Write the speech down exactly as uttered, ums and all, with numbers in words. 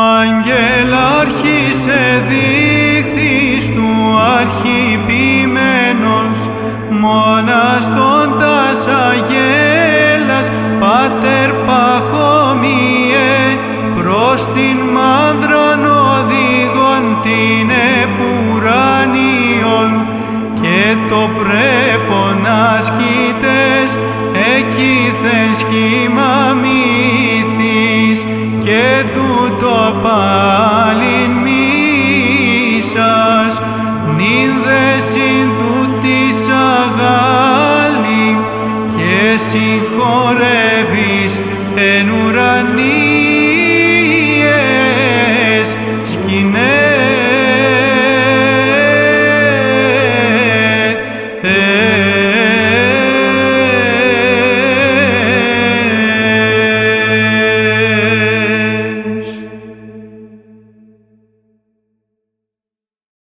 Αγγελάρχη σε δείχθης του αρχιποιημένος, μοναστών τας αγέλας, Πάτερ Παχώμιε, προς την μάνδραν οδηγών την επουράνιον, και το πρέπον ασκητές, εκεί θες σχήμα μύθης, και τούτο πάλι